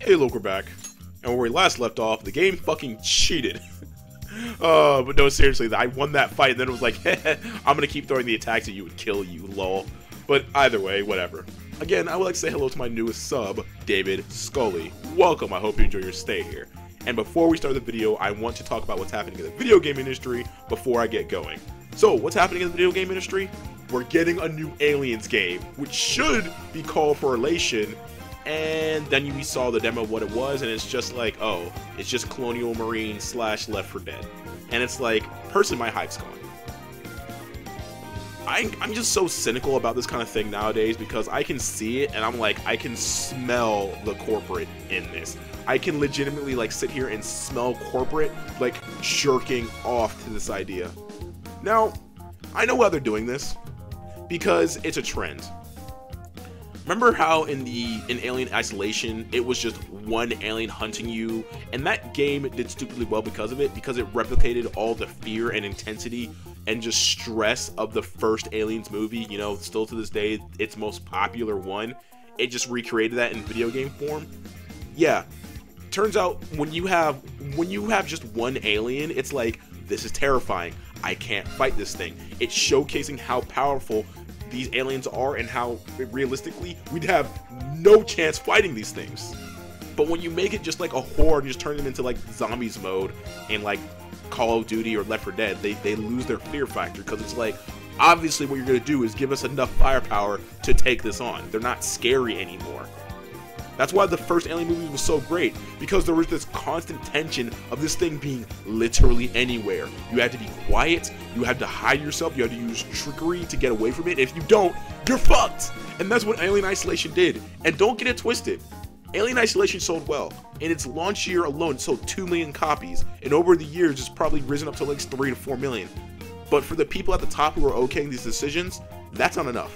Hey, look, we're back. And where we last left off, the game fucking cheated. But no, seriously, I won that fight, and then it was like, I'm gonna keep throwing the attacks at you and kill you, lol. But either way, whatever. Again, I would like to say hello to my newest sub, David Scully. Welcome, I hope you enjoy your stay here. And before we start the video, I want to talk about what's happening in the video game industry before I get going. So, what's happening in the video game industry? We're getting a new Aliens game, which should be called for Relation. And then we saw the demo of what it was, and it's just like, oh, it's just Colonial Marine / Left 4 Dead. And it's like, person, my hype's gone. I'm just so cynical about this kind of thing nowadays because I can see it, and I'm like, I can smell the corporate in this. I can legitimately, like, sit here and smell corporate, like, jerking off to this idea. Now, I know why they're doing this, because it's a trend. Remember how in Alien Isolation, it was just one alien hunting you, and that game did stupidly well because of it, because it replicated all the fear and intensity and just stress of the first Aliens movie, you know, still to this day, its most popular one. It just recreated that in video game form. Yeah, turns out when you have just one alien, it's like, this is terrifying, I can't fight this thing. It's showcasing how powerful these aliens are and how realistically we'd have no chance fighting these things. But when you make it just like a horde and just turn them into like zombies mode and like Call of Duty or Left 4 Dead, they lose their fear factor because it's like, obviously what you're gonna do is give us enough firepower to take this on. They're not scary anymore. That's why the first Alien movie was so great, because there was this constant tension of this thing being literally anywhere. You had to be quiet, you had to hide yourself, you had to use trickery to get away from it. If you don't, you're fucked! And that's what Alien Isolation did. And don't get it twisted. Alien Isolation sold well. In its launch year alone, it sold 2 million copies, and over the years, it's probably risen up to like 3 to 4 million. But for the people at the top who are okaying these decisions, that's not enough.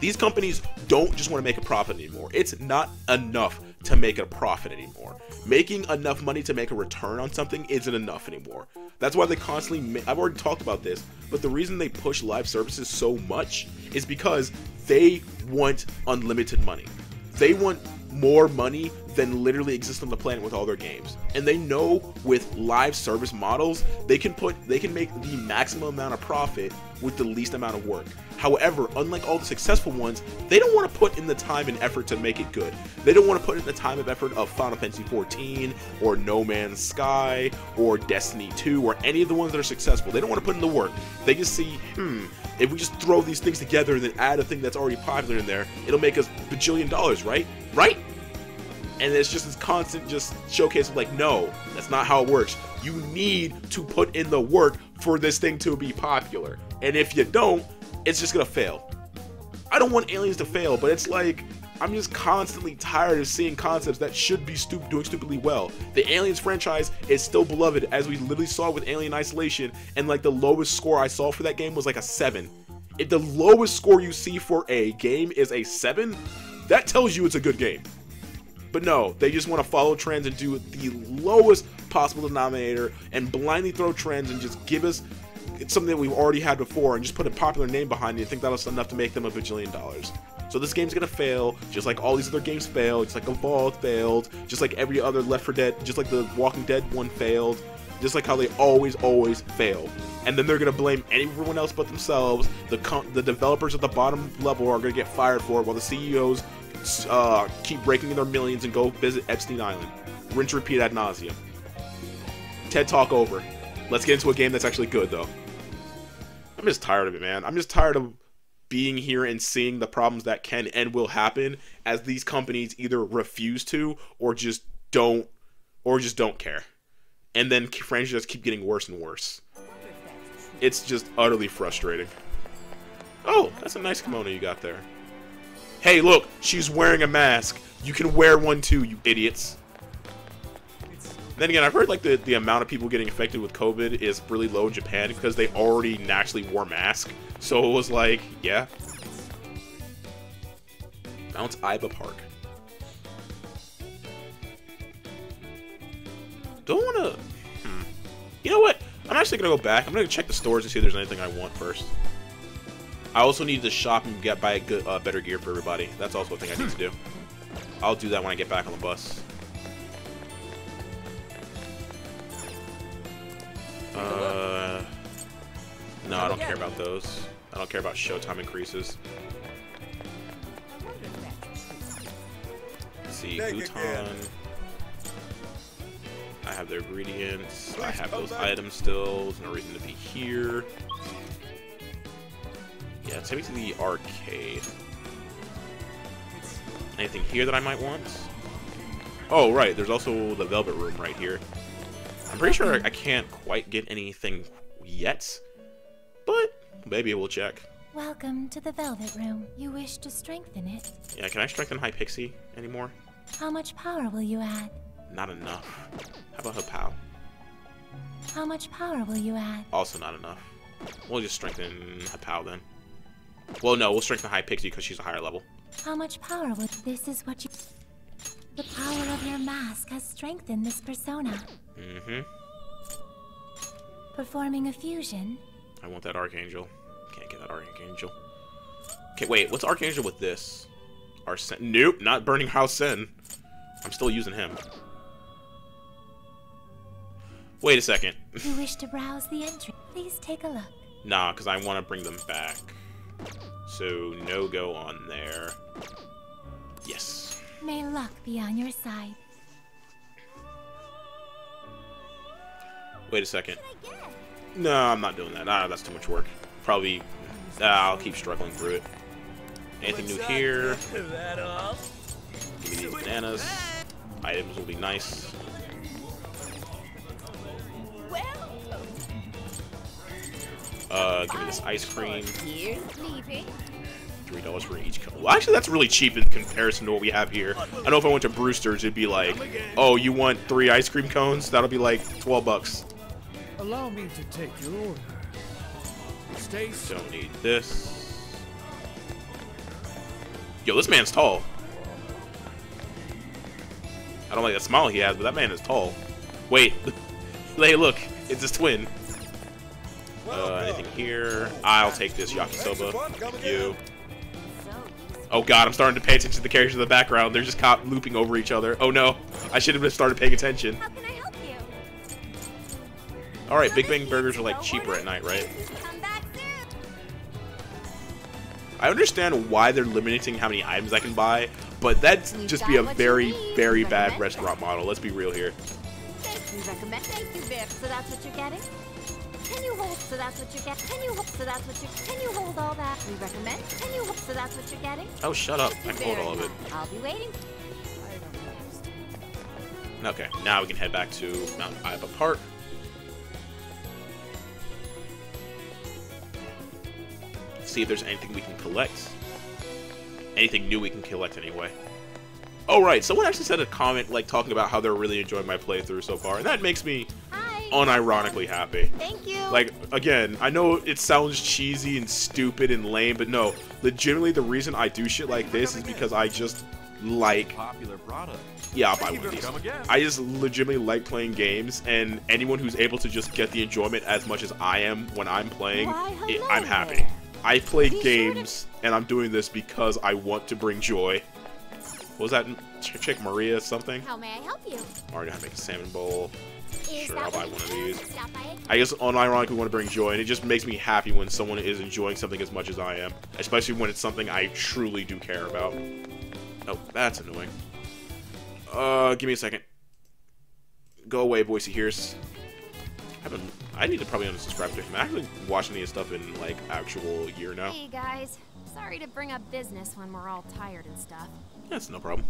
These companies don't just want to make a profit anymore. It's not enough to make a profit anymore. Making enough money to make a return on something isn't enough anymore. That's why they constantly, I've already talked about this, but the reason they push live services so much is because they want unlimited money. They want more money than literally exists on the planet with all their games. And they know with live service models, they can make the maximum amount of profit with the least amount of work. However, unlike all the successful ones, they don't want to put in the time and effort to make it good. They don't want to put in the time and effort of Final Fantasy XIV or No Man's Sky or Destiny 2 or any of the ones that are successful. They don't want to put in the work. They just see, if we just throw these things together and then add a thing that's already popular in there, it'll make us bajillion dollars, right? Right? And it's just this constant just showcase of like, no, that's not how it works. You need to put in the work for this thing to be popular. And if you don't, it's just gonna fail. I don't want Aliens to fail, but it's like, I'm just constantly tired of seeing concepts that should be doing stupidly well. The Aliens franchise is still beloved, as we literally saw with Alien Isolation, and like the lowest score I saw for that game was like a 7. If the lowest score you see for a game is a 7, that tells you it's a good game. But no, they just want to follow trends and do the lowest possible denominator and blindly throw trends and just give us something that we've already had before and just put a popular name behind it and think that's enough to make them a bajillion dollars. So this game's gonna fail, just like all these other games failed, just like Evolve failed, just like every other Left 4 Dead, just like the Walking Dead one failed, just like how they always fail. And then they're gonna blame everyone else but themselves. The developers at the bottom level are gonna get fired for it while the CEOs keep breaking in their millions and go visit Epstein Island. Rinse, repeat ad nauseum. TED Talk over. Let's get into a game that's actually good, though. I'm just tired of it, man. I'm just tired of being here and seeing the problems that can and will happen as these companies either refuse to or just don't care. And then franchises keep getting worse and worse. It's just utterly frustrating. Oh, that's a nice kimono you got there. Hey, look, she's wearing a mask. You can wear one too, you idiots. Then again, I've heard like the amount of people getting affected with COVID is really low in Japan because they already naturally wore masks. So it was like, yeah. Mount Iba Park. Don't wanna... You know what? I'm actually gonna go back. I'm gonna check the stores and see if there's anything I want first. I also need to shop and buy a better gear for everybody. That's also a thing I need to do. I'll do that when I get back on the bus. No, I don't care about those. I don't care about showtime increases. Let's see, Bhutan. I have their ingredients. I have those items still. There's no reason to be here. Yeah, take me to the arcade. Anything here that I might want? Oh, right. There's also the Velvet Room right here. I'm pretty sure I can't quite get anything yet, but maybe we'll check. Welcome to the Velvet Room. You wish to strengthen it? Yeah, can I strengthen High Pixie anymore? How much power will you add? Not enough. How about Hapow? How much power will you add? Also not enough. We'll just strengthen Hapow then. Well, no, we'll strengthen High Pixie because she's a higher level. How much power will... This is what you... The power of your mask has strengthened this persona. Mm-hmm. Performing a fusion. I want that Archangel. Can't get that Archangel. Okay, wait. What's Archangel with this? Arsene. Nope, not Burning House Sin. I'm still using him. Wait a second. You wish to browse the entry. Please take a look. Nah, because I want to bring them back. So, no go on there. Yes. May luck be on your side. Wait a second. No, I'm not doing that. Nah, that's too much work. Probably, I'll keep struggling through it. Anything new here? Give me these bananas. Items will be nice. Give me this ice cream. $3 for each cup. Well, actually, that's really cheap in comparison to what we have here. I know if I went to Brewster's, it'd be like, oh, you want 3 ice cream cones? That'll be like $12. Allow me to take your order. Don't need this. Yo, this man's tall. I don't like that smile he has, but that man is tall. Wait. Hey, look. It's his twin. Anything here? I'll take this yakisoba. Thank you. Oh god, I'm starting to pay attention to the characters in the background. They're just caught looping over each other. Oh no, I should have started paying attention. How can I help you? Alright, Big Bang Burgers are like cheaper at night, right? I understand why they're limiting how many items I can buy, but that'd just be a very, very bad restaurant model. Let's be real here. Thank you, Viv. So that's what you're getting? Can you hold so that's what you get? Can you hold so that's what you can you hold all that? We recommend. Can you hold so that's what you're getting? Oh shut up. I can hold all of it. I'll be waiting. Okay, now we can head back to Mount Iba Park. See if there's anything we can collect. Anything new we can collect anyway. Oh right, someone actually said a comment like talking about how they're really enjoying my playthrough so far, and that makes me unironically happy. Thank you. Like, again, I know it sounds cheesy and stupid and lame, but no, legitimately the reason I do shit like this is because I just like popular product. Yeah, I'll buy one of these. I just legitimately like playing games, and anyone who's able to just get the enjoyment as much as I am when I'm playing, I'm happy. I play games, and I'm doing this because I want to bring joy. What was that chick Maria something? How may I help you? Already got to make a salmon bowl. Sure, I'll buy one of these. I guess unironically want to bring joy, and it just makes me happy when someone is enjoying something as much as I am. Especially when it's something I truly do care about. Oh, that's annoying. Give me a second. Go away, Boise Hears. I need to probably unsubscribe to him. I'm actually watching his stuff in, like, actual year now. Hey, guys. Sorry to bring up business when we're all tired and stuff. That's no problem.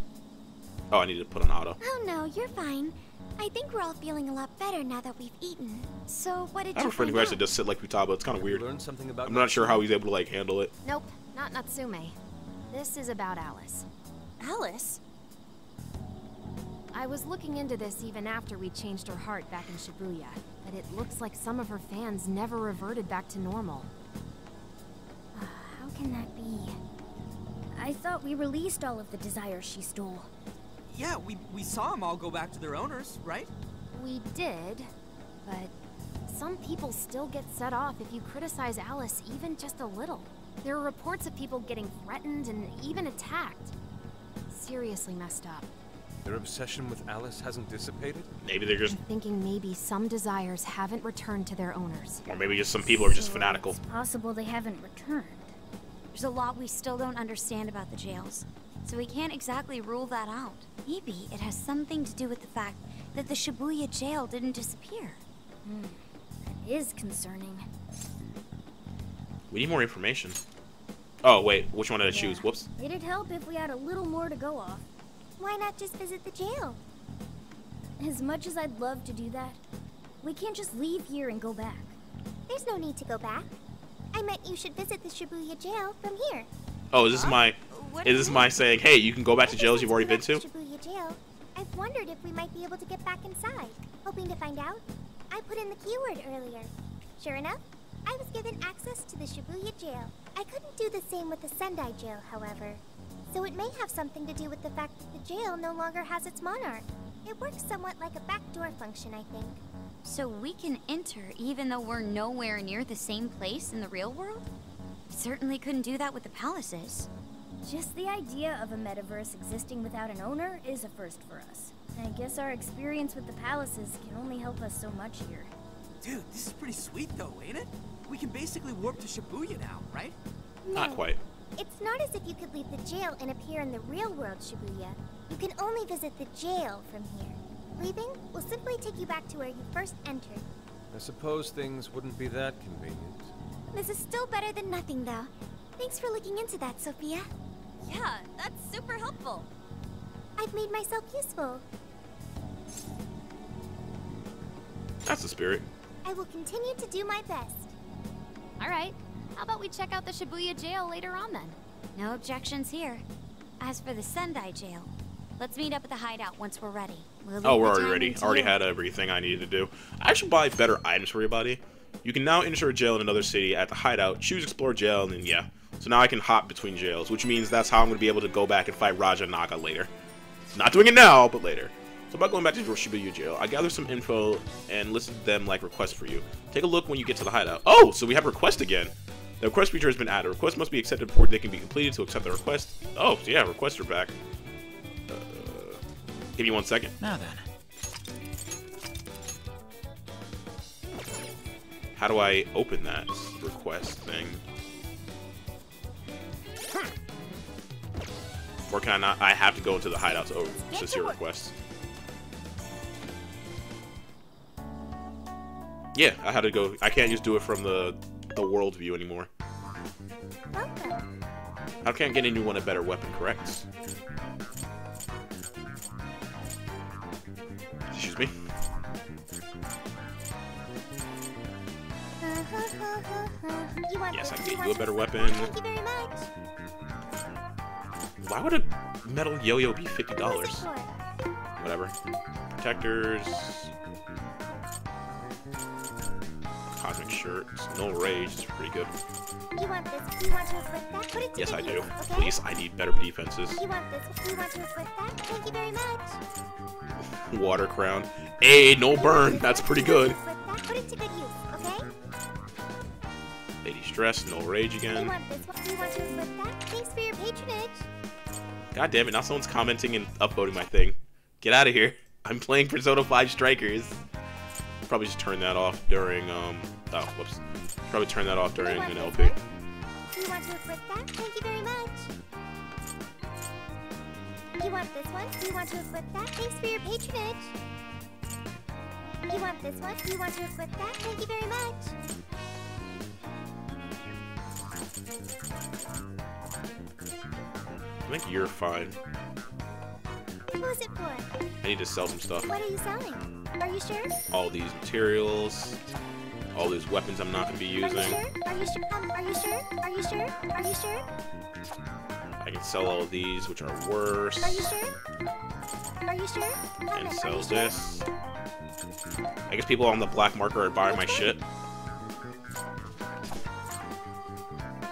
Oh, I need to put on auto. Oh, no, you're fine. I think we're all feeling a lot better now that we've eaten. So, what did you find out? I have a friend who actually does sit like Futaba. It's kind of weird. I'm not sure how he's able to, like, handle it. Nope, not Natsume. This is about Alice. Alice? I was looking into this even after we changed her heart back in Shibuya, but it looks like some of her fans never reverted back to normal. How can that be? I thought we released all of the desires she stole. Yeah, we saw them all go back to their owners, right? We did, but some people still get set off if you criticize Alice even just a little. There are reports of people getting threatened and even attacked. seriously messed up. Their obsession with Alice hasn't dissipated? Maybe they're just... I'm thinking maybe some desires haven't returned to their owners. Or maybe just some people are just fanatical. It's possible they haven't returned. There's a lot we still don't understand about the jails, so we can't exactly rule that out. Maybe it has something to do with the fact that the Shibuya jail didn't disappear. Hmm. That is concerning. We need more information. Oh, wait. Which one did I choose? Whoops. It'd help if we had a little more to go off. Why not just visit the jail? As much as I'd love to do that, we can't just leave here and go back. There's no need to go back. I meant you should visit the Shibuya jail from here. Oh, is this my saying, hey, you can go back to jails you've already been to? Shibuya jail. I've wondered if we might be able to get back inside. Hoping to find out, I put in the keyword earlier. Sure enough, I was given access to the Shibuya jail. I couldn't do the same with the Sendai jail, however. So it may have something to do with the fact that the jail no longer has its monarch. It works somewhat like a backdoor function, I think. So we can enter even though we're nowhere near the same place in the real world? Certainly couldn't do that with the palaces. Just the idea of a metaverse existing without an owner is a first for us. I guess our experience with the palaces can only help us so much here. Dude, this is pretty sweet though, ain't it? We can basically warp to Shibuya now, right? No, not quite. It's not as if you could leave the jail and appear in the real world, Shibuya. You can only visit the jail from here. Leaving will simply take you back to where you first entered. I suppose things wouldn't be that convenient. This is still better than nothing, though. Thanks for looking into that, Sophia. Yeah, that's super helpful. I've made myself useful. That's the spirit. I will continue to do my best. All right. How about we check out the Shibuya jail later on, then? No objections here. As for the Sendai jail, let's meet up at the hideout once we're ready. Oh, we're already ready. I already had everything I needed to do. I should buy better items for everybody. You can now enter a jail in another city at the hideout, choose explore jail, and then yeah. So now I can hop between jails, which means that's how I'm going to be able to go back and fight Raja Naga later. Not doing it now, but later. So about going back to Shibuya jail, I gathered some info and listed them like requests for you. Take a look when you get to the hideout. Oh, so we have request again. The request feature has been added. Requests must be accepted before they can be completed to accept the request. Oh, so yeah, requests are back. Give me 1 second. Now then. How do I open that request thing? Or can I not? I have to go into the hideout to see requests. Yeah, I had to go. I can't just do it from the world view anymore. I can't get anyone a better weapon, correct? Excuse me. Yes, I can get you a better weapon. Thank you very much. Why would a metal yo-yo be $50? Whatever. Protectors. Cosmic shirts. No rage. It's pretty good. You want this? Do you want to afflict that? Put it to yes, I do. Okay? Please, I need better defenses. You want this? Do you want to afflict that? Thank you very much. Water crown. Hey, no burn. That's pretty good. Put it to good use, okay? Lady stress. No rage again. You want this? Do you want to afflict that? Thanks for your patronage. God damn it, now someone's commenting and upvoting my thing. Get out of here. I'm playing Persona 5 Strikers. Probably just turn that off during, oh, whoops. Probably turn that off during an LP. You want to equip that? Thank you very much. You want this one? You want to equip that? Thanks for your patronage. You want this one? You want to equip that? Thank you very much. I think you're fine. What was it for? I need to sell some stuff. What are you selling? Are you sure? All these materials, all these weapons I'm not going to be using. Are you sure? Are you sure? Are you sure? Are you sure? I can sell all of these, which are worse. Are you sure? Are you sure? And sell this. I guess people on the black market are buying my shit.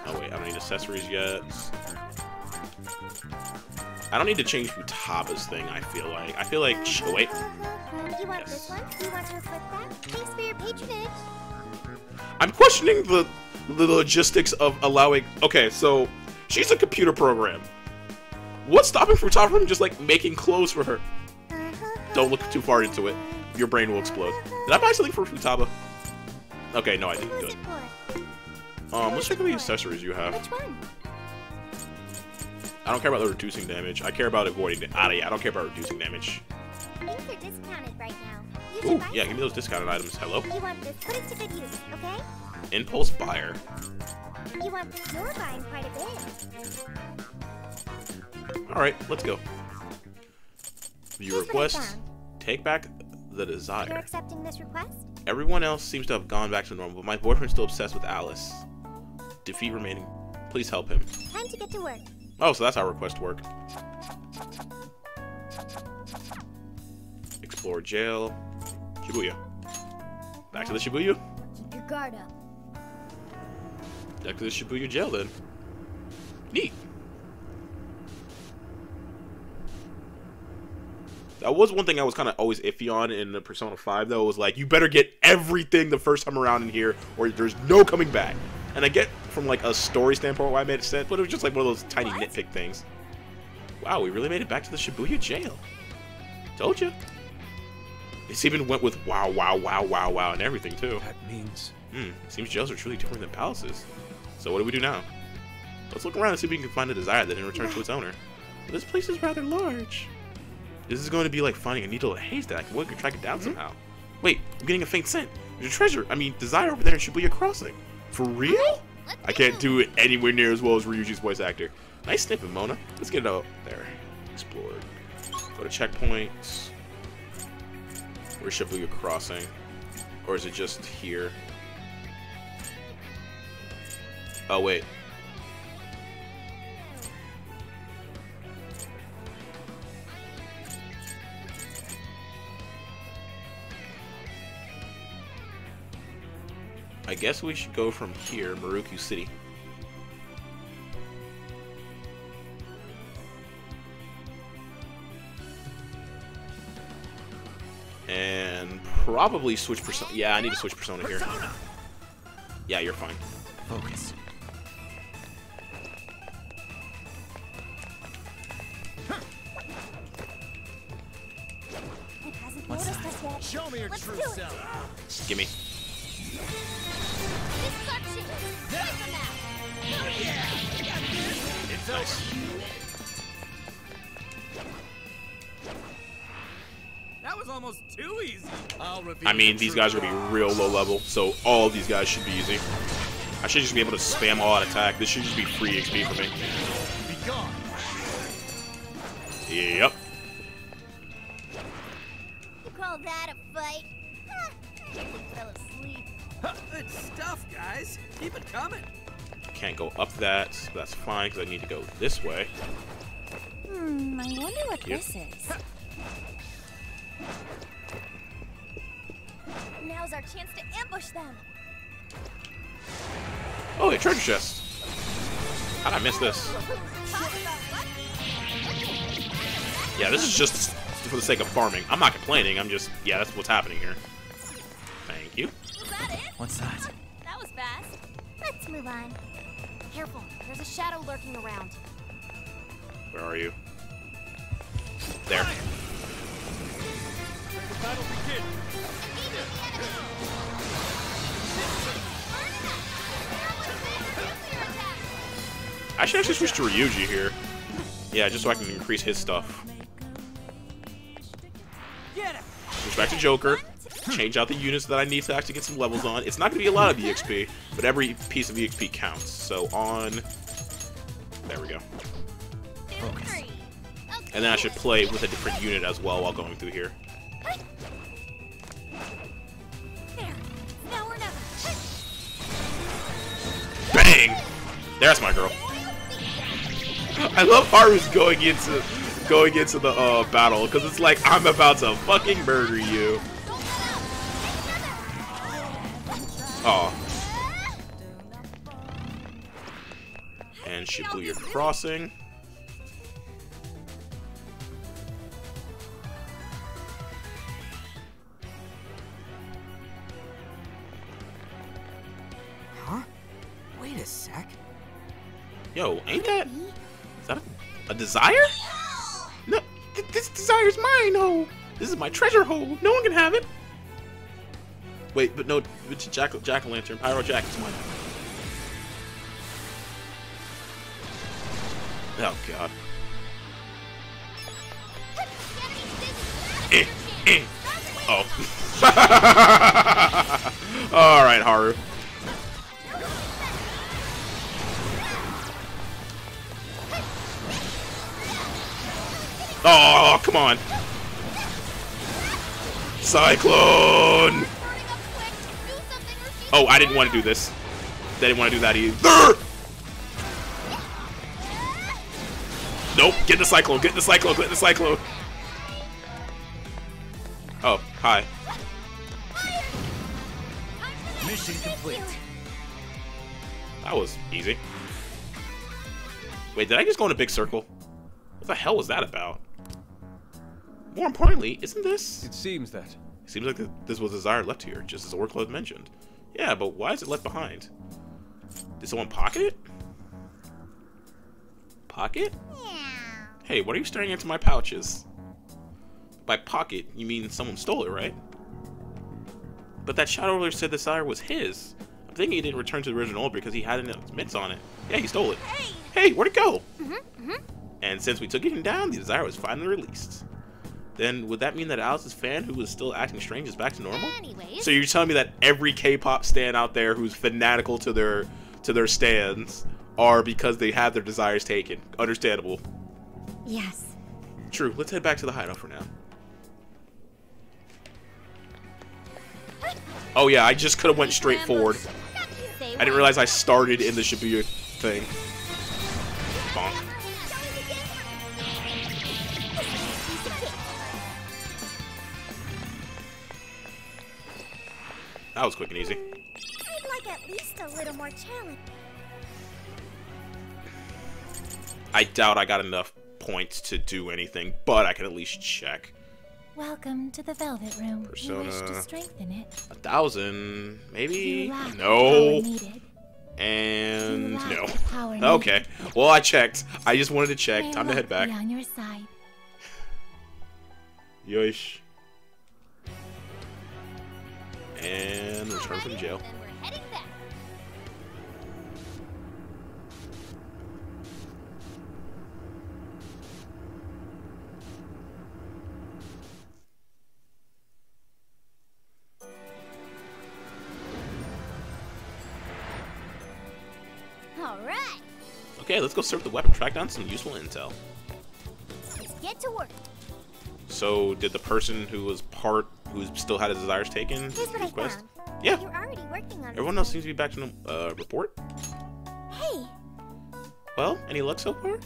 Oh wait, I don't need accessories yet. I don't need to change Futaba's thing, I feel like. I feel like... Oh, wait. You want this one? You want to equip that? Thanks for your patronage. I'm questioning the logistics of allowing... Okay, so she's a computer program. What's stopping Futaba from just, like, making clothes for her? Don't look too far into it. Your brain will explode. Did I buy something for Futaba? Okay, no, I didn't do it. Let's check out the accessories you have. Which one? I don't care about reducing damage. I care about avoiding it. I don't care about reducing damage. Things are discounted right now. Ooh, yeah, give me those discounted items. Hello? You want this? Put it to good use, okay? Impulse buyer. You want this? You're buying quite a bit. Alright, let's go. You request. Take back the desire. You're accepting this request? Everyone else seems to have gone back to normal, but my boyfriend's still obsessed with Alice. Defeat remaining. Please help him. Time to get to work. Oh, so that's how requests work. Explore jail. Shibuya. Back to the Shibuya? Keep your guard up. Back to the Shibuya jail then. Neat. That was one thing I was kind of always iffy on in the Persona 5, though. Was like, you better get everything the first time around in here, or there's no coming back. And I get from like a story standpoint why I made it sense, but it was just like one of those tiny nitpick things. Wow, we really made it back to the Shibuya jail. Told you. It's even went with wow, wow, wow, wow, wow, and everything too. That means. It seems jails are truly different than palaces. So what do we do now? Let's look around and see if we can find a desire that didn't return to its owner. But this place is rather large. This is going to be like finding a needle in a haystack. What if we can track it down somehow? Wait, I'm getting a faint scent. There's a treasure. I mean, desire over there in Shibuya Crossing. For real? I can't do it anywhere near as well as Ryuji's voice actor. Nice snippet, Mona. Let's get it out there. Explore. Go to checkpoints. Where's Shibuya Crossing? Or is it just here? Oh, wait. I guess we should go from here, Marukyu City. And probably switch Persona. Yeah, I need to switch Persona here. Yeah, you're fine. Focus. What's that? Show me your true self. Gimme. Nice. That was almost too easy. I mean, these guys are gonna be real low level, so all these guys should be easy. I should just be able to spam all out attack. This should just be free XP for me. Yep. You call that a fight? I think we fell asleep. Good stuff, guys. Keep it coming. Can't go up that, so that's fine, because I need to go this way. I wonder what this is. Now's our chance to ambush them. Oh, a treasure chest. How'd I miss this? Yeah, this is just for the sake of farming. I'm not complaining, I'm just, yeah, that's what's happening here. Thank you. Was that it? What's that? That was fast. Let's move on. Careful, there's a shadow lurking around. Where are you? There. I should actually switch to Ryuji here. Yeah, just so I can increase his stuff. Switch back to Joker. Change out the units that I need to actually get some levels on. It's not going to be a lot of EXP, but every piece of EXP counts. So on... There we go. Focus. And then I should play with a different unit as well while going through here. Bang! There's my girl. I love Haru's going into the battle, because it's like, I'm about to fucking murder you. Oh. And Shibuya Crossing. Huh? Wait a sec. Yo, ain't that? Is that A desire? No, this desire's mine. Oh, this is my treasure hole. No one can have it. Wait, but no, it's jack-o'-lantern. Pyro Jack is mine. Oh God. Oh. All right, Haru. Oh, come on. Cyclone! Oh, I didn't want to do this. They didn't want to do that either. Nope, get the cyclone, get the cyclone, get the cyclone. Oh, hi. Mission complete. That was easy. Wait, did I just go in a big circle? What the hell was that about? More importantly, isn't this? It seems that. It seems like this was a desire left here, just as Oracle had mentioned. Yeah, but why is it left behind? Did someone pocket it? Pocket? Yeah. Hey, what are you staring into my pouches? By pocket, you mean someone stole it, right? But that shadow ruler said the desire was his. I'm thinking he didn't return to the original because he had his mitts on it. Yeah, he stole it. Hey, where'd it go? And since we took him down, the desire was finally released. Then would that mean that Alice's fan, who was still acting strange, is back to normal? Anyways. So you're telling me that every K-pop stan out there who's fanatical to their stans are because they have their desires taken? Understandable. Yes. True. Let's head back to the hideout for now. Oh yeah, I just could have went straight forward. I didn't realize I started in the Shibuya thing. Bonk. That was quick and easy. I'd like at least a little more challenge. I doubt I got enough points to do anything, but I can at least check. Welcome to the Velvet Room. Persona. You wish to strengthen it. 1,000, maybe. No. And no. Okay. Well, I checked. I just wanted to check. Time to head back. On your side. Yoish. And return from jail. Then we're heading back. All right. Okay, let's go search the weapon, track down some useful intel. Let's get to work. So, did the person who was who still had his desires taken? Here's what I found. Yeah. You're already working on everyone else seems to be back to the report. Hey. Well, any luck so far?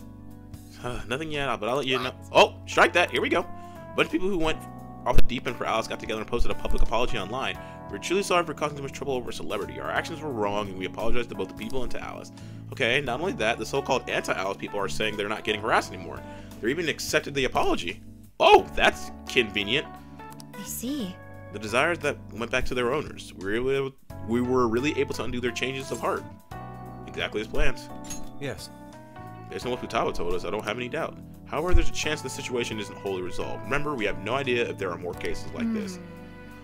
Nothing yet, but I'll let you know. Oh, strike that. Here we go. A bunch of people who went off the deep end for Alice got together and posted a public apology online. We're truly sorry for causing too much trouble over celebrity. Our actions were wrong, and we apologize to both the people and to Alice. Okay, not only that, the so-called anti-Alice people are saying they're not getting harassed anymore. They even accepted the apology. Oh, that's convenient. I see. The desires that went back to their owners. We were really able to undo their changes of heart. Exactly as planned. Yes. Based on what Futaba told us, I don't have any doubt. However, there's a chance the situation isn't wholly resolved. Remember, we have no idea if there are more cases like this.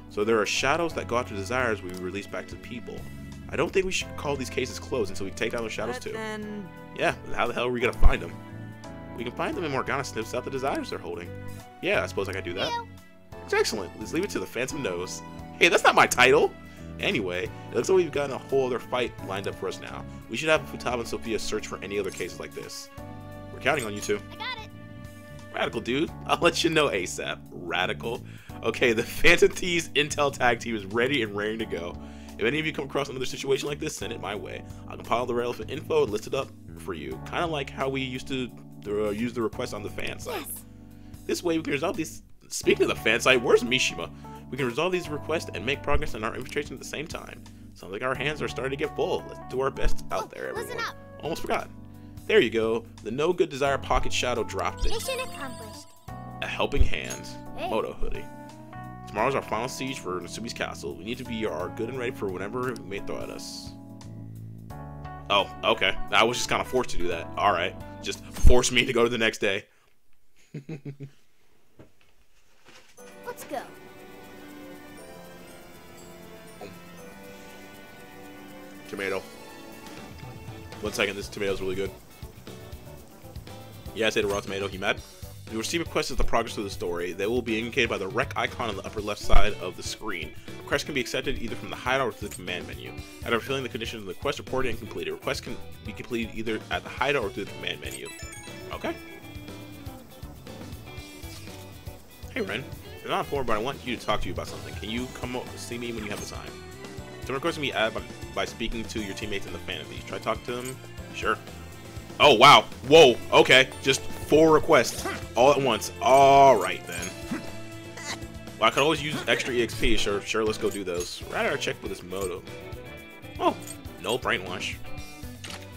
So there are shadows that go after desires we release back to people. I don't think we should call these cases closed until we take down those shadows too. Then... Yeah, how the hell are we gonna find them? We can find them and Morgana sniffs out the desires they're holding. Yeah, I suppose I can do that. It's excellent. Let's leave it to the Phantom Nose. Hey, that's not my title! Anyway, it looks like we've gotten a whole other fight lined up for us now. We should have Futaba and Sophia search for any other cases like this. We're counting on you two. I got it! Radical, dude. I'll let you know ASAP. Radical. Okay, the Phantom Thieves Intel Tag Team is ready and raring to go. If any of you come across another situation like this, send it my way. I'll compile the relevant info and list it up for you. Kind of like how we used to use the request on the fan site. Yes. This way we can resolve these... Speaking of the fan site, where's Mishima? We can resolve these requests and make progress in our infiltration at the same time. Sounds like our hands are starting to get full. Let's do our best out there, everyone. Listen up. Almost forgot. There you go. The No Good Desire Pocket Shadow dropped it. Mission accomplished. A helping hand. Hey. Moto hoodie. Tomorrow's our final siege for Natsumi's castle. We need to be good and ready for whatever it may throw at us. Oh, okay. I was just kind of forced to do that. All right. Just force me to go to the next day. Let's go. Tomato. 1 second, this tomato's really good. Yes, I ate a raw tomato. He mad? You receive requests as the progress of the story. They will be indicated by the rec icon on the upper left side of the screen. Requests can be accepted either from the hideout or through the command menu. After fulfilling the conditions of the quest, reported and completed. Requests can be completed either at the hideout or through the command menu. Okay. Hey, Ren. You're not informed, but I want you to talk to you about something. Can you come see me when you have the time? Someone requested me add by speaking to your teammates in the fan of these. Try to talk to them? Sure. Oh, wow. Whoa. Okay. Just 4 requests all at once. All right, then. Well, I could always use extra EXP. Sure, let's go do those. Right out of check with this modem. Oh, no brainwash.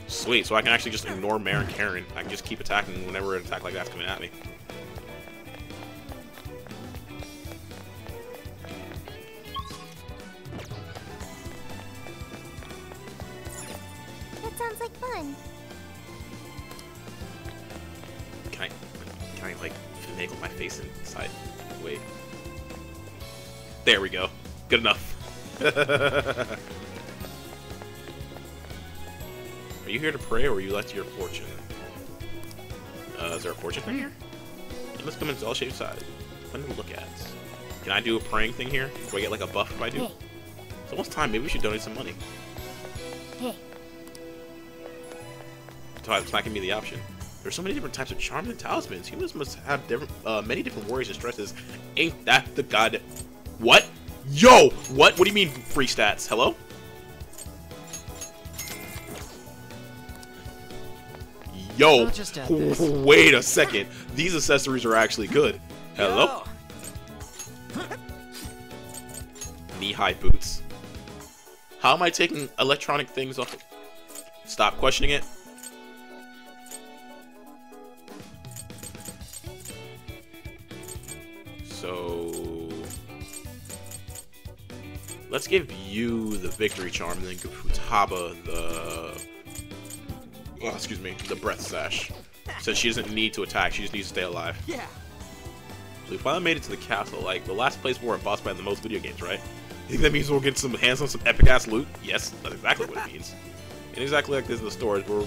Sweet. So I can actually just ignore Mare and Karen. I can just keep attacking whenever an attack like that's coming at me. That sounds like fun. Can I like finagle my face inside? Wait. There we go. Good enough. Are you here to pray, or are you left to your fortune? Is there a fortune thing here? It must come in all shapes size. Fun to look at. Can I do a praying thing here? Do I get like a buff if I do? Hey. It's almost time. Maybe we should donate some money. Hey. It's not giving me the option. There's so many different types of charms and talismans. Humans must have different, many different worries and stresses. Ain't that the god? What? Yo! What? What do you mean free stats? Hello? Yo! Wait a second. These accessories are actually good. Hello? Knee-high boots. How am I taking electronic things off? Stop questioning it. So let's give you the victory charm and then give Futaba the the breath sash. Since she doesn't need to attack, she just needs to stay alive. Yeah. So we finally made it to the castle, like the last place where a boss battle in most video games, right? You think that means we'll get some hands on some epic ass loot? Yes, that's exactly what it means. And exactly like this in the stores, we're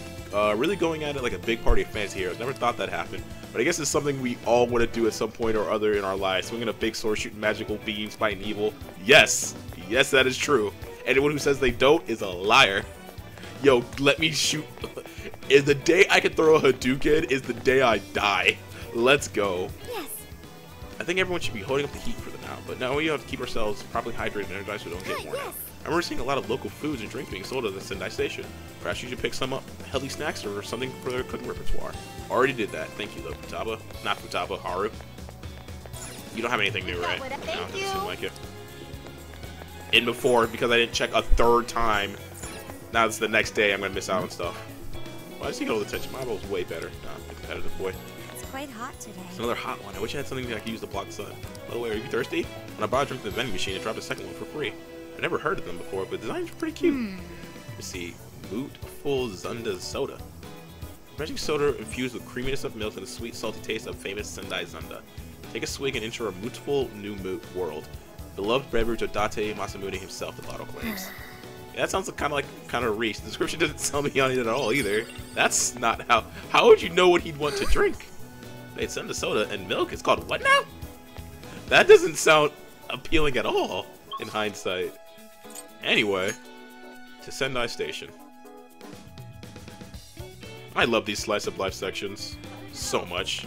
really going at it like a big party of fantasy heroes. Never thought that happened, but I guess it's something we all want to do at some point or other in our lives. Swinging a big sword, shooting magical beams, fighting evil. Yes! Yes, that is true. Anyone who says they don't is a liar. Yo, let me shoot. Is the day I could throw a Hadouken is the day I die. Let's go. Yes. I think everyone should be holding up the heat for the now, but now we have to keep ourselves properly hydrated and energized so we don't get worn out. I remember seeing a lot of local foods and drinks being sold at the Sendai Station. Perhaps you should pick some up, healthy snacks or something for their cooking repertoire. Already did that. Thank you, though, Futaba. Not Futaba, Haru. You don't have anything new, right? No, doesn't seem like it. And before, because I didn't check a third time, now it's the next day, I'm gonna miss out on stuff. Why does he get all the attention? My bowl's way better. Nah, I'm a competitive boy. It's quite hot today. It's another hot one. I wish I had something that I could use to block the sun. By the way, are you thirsty? When I bought a drink from the vending machine, I dropped a second one for free. I never heard of them before, but the designs are pretty cute. Let's see. Bootful Zunda Soda. Magic soda infused with creaminess of milk and a sweet, salty taste of famous Sendai Zunda. Take a swig and enter a mootful new world. Beloved beverage of Date Masamune himself, the bottle claims. Yeah, that sounds kind of reach. The description doesn't tell me on it at all either. That's not how. How would you know what he'd want to drink? Wait, Zunda Soda and milk? It's called what now? That doesn't sound appealing at all in hindsight. Anyway, to Sendai Station. I love these slice of life sections so much.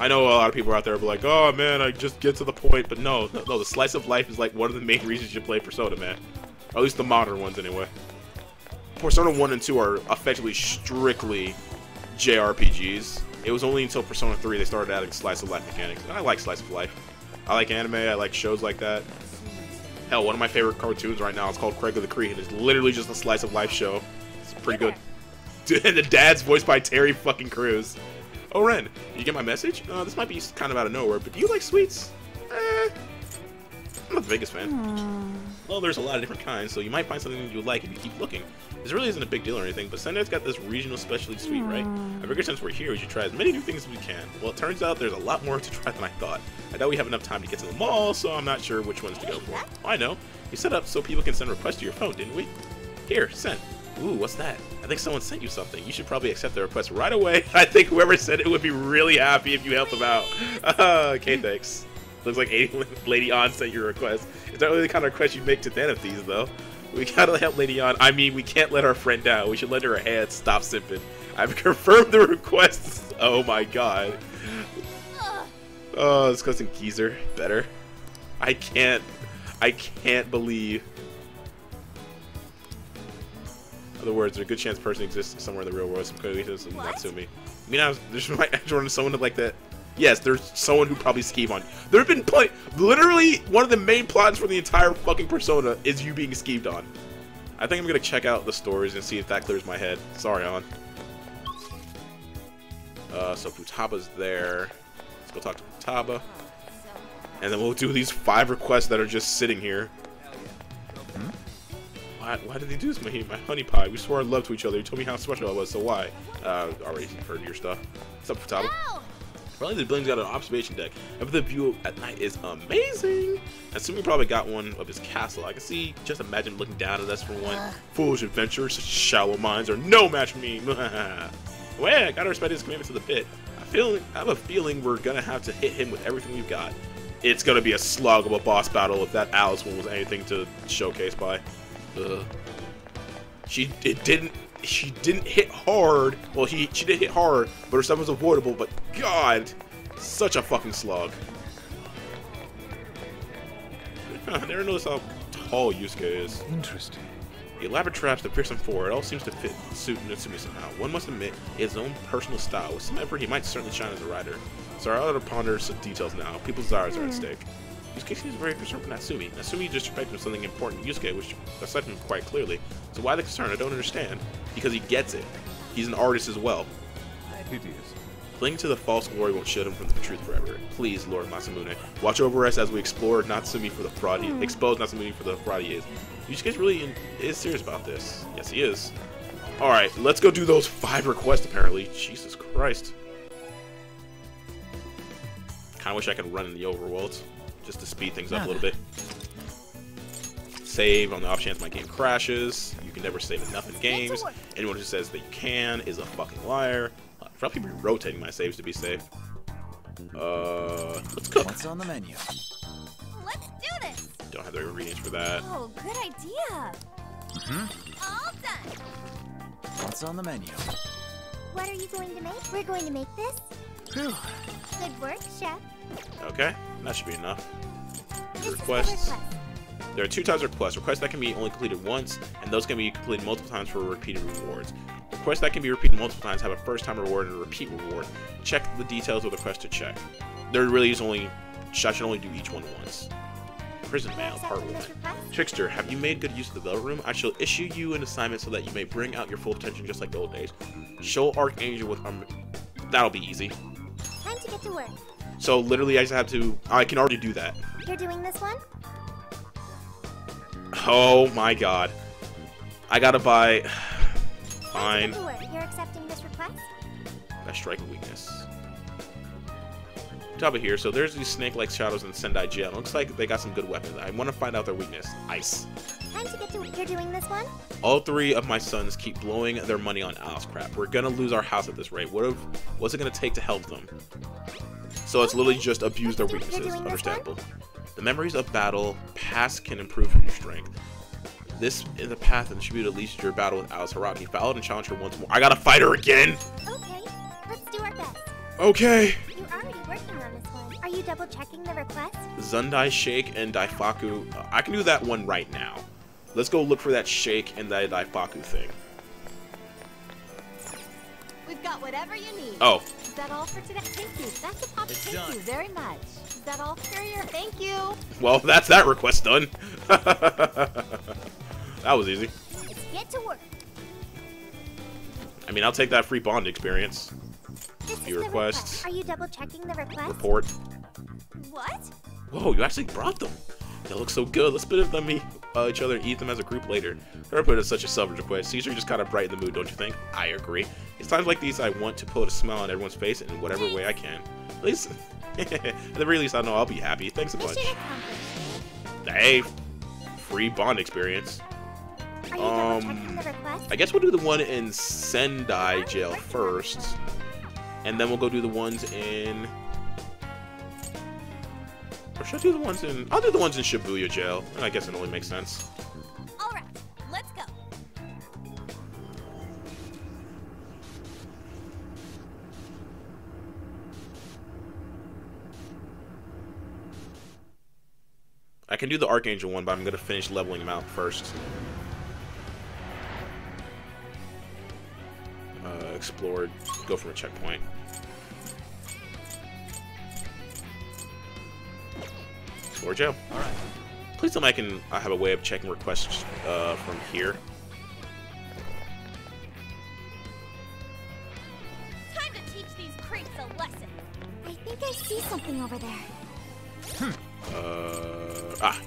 I know a lot of people out there are like, oh man, I just get to the point, but no, the slice of life is like one of the main reasons you play Persona, man. Or at least the modern ones anyway. Persona 1 and 2 are effectively strictly JRPGs. It was only until Persona 3 they started adding slice of life mechanics. And I like slice of life. I like anime, I like shows like that. Hell, one of my favorite cartoons right now is called Craig of the Creek, and it's literally just a slice of life show. It's pretty good. Dude, and the dad's voiced by Terry fucking Crews. Oh, Ren, did you get my message? This might be kind of out of nowhere, but do you like sweets? not the biggest fan. Well, there's a lot of different kinds, so you might find something that you would like if you keep looking. This really isn't a big deal or anything, but Sendai's got this regional specialty suite, right? I figured since we're here, we should try as many new things as we can. Well, it turns out there's a lot more to try than I thought. I doubt we have enough time to get to the mall, so I'm not sure which ones to go for. Oh, I know. You set up so people can send requests to your phone, didn't we? Here, send. Ooh, what's that? I think someone sent you something. You should probably accept the request right away. I think whoever sent it would be really happy if you helped them out. Okay, thanks. Looks like Lady Ann sent your request. It's not really the kind of request you make to Thanathese, though. We gotta help Lady Ann. I mean, we can't let our friend down. We should let her hand stop simping. I've confirmed the request. Oh my god. Oh, this cousin Geezer. Better. I can't believe. In other words, there's a good chance the person exists somewhere in the real world. Some could exist and Natsumi. I mean, there's my actual someone like that. Yes, there's someone who probably skeeved on you. There have been plenty. Literally, one of the main plots for the entire fucking Persona is you being skeeved on. I think I'm gonna check out the stories and see if that clears my head. Sorry, Alan. So Futaba's there. Let's go talk to Futaba. And then we'll do these 5 requests that are just sitting here. Why did they do this, my honey pie? We swore our love to each other. You told me how special I was, so why? Already heard your stuff. What's up, Futaba? No! Probably the building's got an observation deck. And the view at night is amazing. I assume he probably got one of his castle. I can see, just imagine looking down at us for one. Foolish adventures, such shallow minds are no match for me. Well, I gotta respect his commitment to the pit. I have a feeling we're gonna have to hit him with everything we've got. It's gonna be a slog of a boss battle if that Alice one was anything to showcase by. She didn't hit hard. Well, she did hit hard, but her stuff was avoidable. But God, such a fucking slog. I never noticed how tall Yusuke is. Interesting. The elaborate traps that pierce him forward all seems to fit suit Natsumi somehow. One must admit, his own personal style. With some effort, he might certainly shine as a writer. So I ought to ponder some details now. People's desires are at stake. Yusuke seems very concerned with Natsumi. Natsumi just suspected of something important to Yusuke, which upset him quite clearly. So why the concern? I don't understand. Because he gets it. He's an artist as well. Hideous. Clinging to the false glory won't shield him from the truth forever. Please, Lord Masamune, watch over us as we explore Natsumi for the fraud he is. Expose Natsumi for the fraud he is. Yusuke really is serious about this. Yes, he is. Alright, let's go do those 5 requests, apparently. Jesus Christ. Kinda wish I could run in the overworld. Just to speed things up a little bit. Save on the off chance my game crashes. You can never save enough in games. Anyone who says that you can is a fucking liar. I'll probably be rotating my saves to be safe. Let's cook. What's on the menu? Let's do this. Don't have the ingredients for that. Oh, good idea. All done. What's on the menu? What are you going to make? We're going to make this. Whew. Good work, chef. Okay, that should be enough. Requests. There are 2 types of requests. Requests that can be only completed once, and those can be completed multiple times for repeated rewards. Requests that can be repeated multiple times have a first-time reward and a repeat reward. Check the details of the request to check. There really is only... I should only do each one once. Prison mail, part 1. Trickster, have you made good use of the Velvet Room? I shall issue you an assignment so that you may bring out your full potential just like the old days. Show Archangel with... that'll be easy. Time to get to work. So literally, I just have to. I can already do that. You're doing this one? Oh my god! I gotta buy. Fine. You're accepting this request? That's striking weakness. Top of here. So there's these snake-like shadows in Sendai Jail. It looks like they got some good weapons. I want to find out their weakness. Ice. Time to get to. You're doing this one? All 3 of my sons keep blowing their money on Alice crap. We're gonna lose our house at this rate. What's it gonna take to help them? So it's literally just abuse their weaknesses. Understandable. The memories of battle past can improve from your strength. This is a path that should be at least your battle with Alice Haraki. Followed and challenge her once more. I gotta fight her again. Okay, let's do our best. Okay. You're already working on this one. Are you double checking the request? Zundai Shake and Daifaku. I can do that one right now. Let's go look for that Shake and that Daifaku thing. We've got whatever you need. Oh. Is that all for today? Thank you. That's a pop. Thank you very much. Is that all for your? Thank you. Well, that's that request done. That was easy. Let's get to work. I mean, I'll take that free bond experience. Your request. Are you double checking the request? Report. What? Whoa, you actually brought them. They look so good. Let's spit them at each other and eat them as a group later. Her put in such a salvage request. Caesar just kind of brightened the mood, don't you think? I agree. It's times like these I want to put a smile on everyone's face in whatever way I can. At least, at the very least, I know I'll be happy. Thanks a bunch. Hey, free bond experience. I guess we'll do the one in Sendai Jail first, and then we'll go do the ones in. Or should I do the ones in? I'll do the ones in Shibuya Jail, and I guess it only makes sense. All right, let's go. I can do the Archangel one, but I'm gonna finish leveling him out first. Explored, go from a checkpoint. Explore jail. Alright. Please tell me I have a way of checking requests from here. Time to teach these creeps a lesson. I think I see something over there.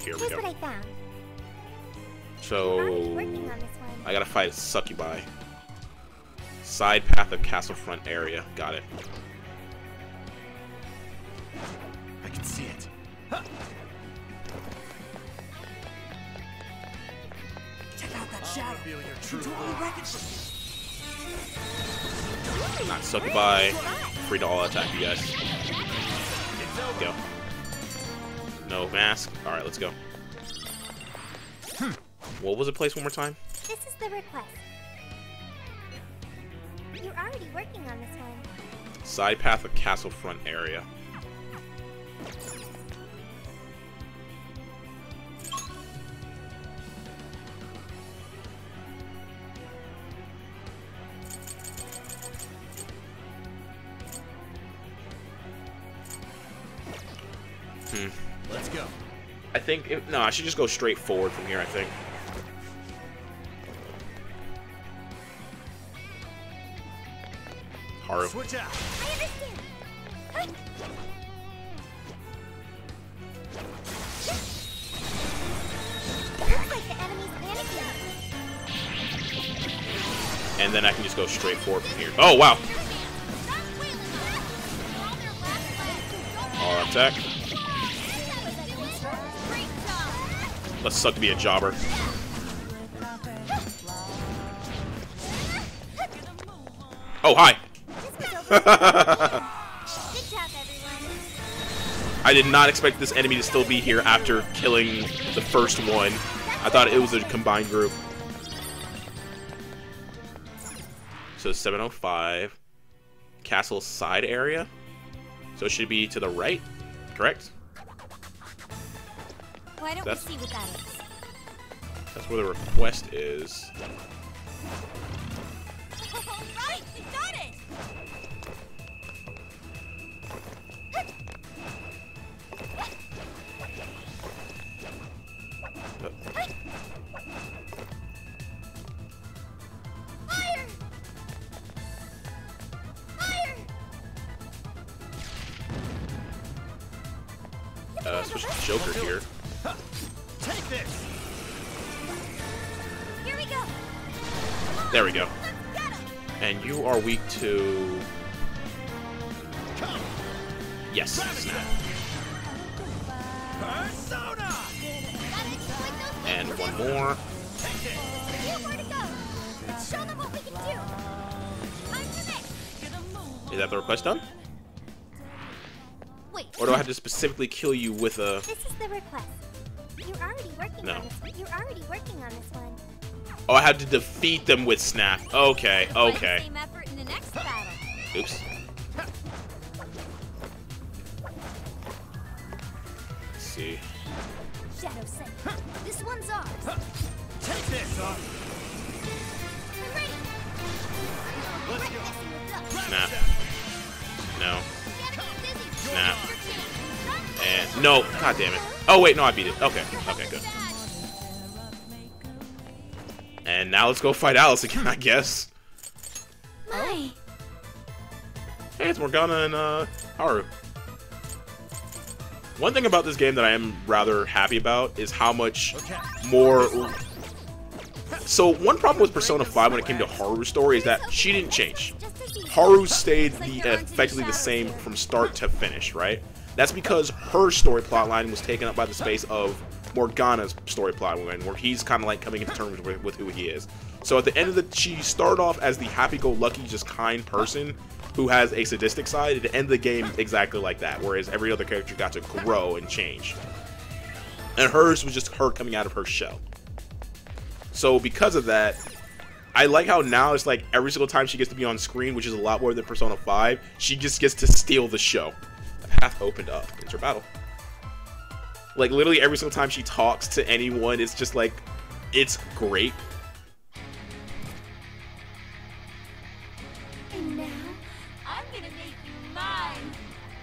Here we go. What I found. So I gotta fight a succubi. Side path of Castlefront area. Got it. I can see it. Huh. Check out that shadow. Reveal your true form. Not succubi. Free to all attack, you guys. Go. No mask. All right, let's go. What was the place one more time? This is the request. You're already working on this one. Side path of Castlefront area. Let's go. I think no, I should just go straight forward from here, I think. Haru. Switch out. And then I can just go straight forward from here. Oh wow! All attack. Let's suck to be a jobber. Oh hi! I did not expect this enemy to still be here after killing the first one. I thought it was a combined group. So 705 castle side area. So it should be to the right, correct? Why don't we see what that is? That's where the request is. Switch to Joker here. Take this. Here we go. There we go. And you are weak to. Yes. Persona. And one more. Is that the request done? Or do I have to specifically kill you with a... This is the request. You're already working on this one. You're already working on this one. Oh, I have to defeat them with snap. Okay, okay. Same effort in the next battle. Oops. Let's see. Shadow Sight. This one's ours. Take this off. I'm ready. Snap. No. Snap. And no, god damn it. Oh wait, no, I beat it. Okay, okay, good. And now let's go fight Alice again, I guess. My. Hey, it's Morgana and Haru. One thing about this game that I am rather happy about is how much more... So one problem with Persona 5 when it came to Haru's story is that she didn't change. Haru stayed effectively the same from start to finish, right? That's because her story plotline was taken up by the space of Morgana's story plotline, where he's kind of like coming into terms with who he is. So at the end of the, she started off as the happy-go-lucky, just kind person who has a sadistic side. At the end of the game, exactly like that, whereas every other character got to grow and change. And hers was just her coming out of her shell. So because of that, I like how now it's like every single time she gets to be on screen, which is a lot more than Persona 5, she just gets to steal the show. The path opened up. It's her battle. Like, literally every single time she talks to anyone, it's just like, it's great. And now, I'm gonna make you mine.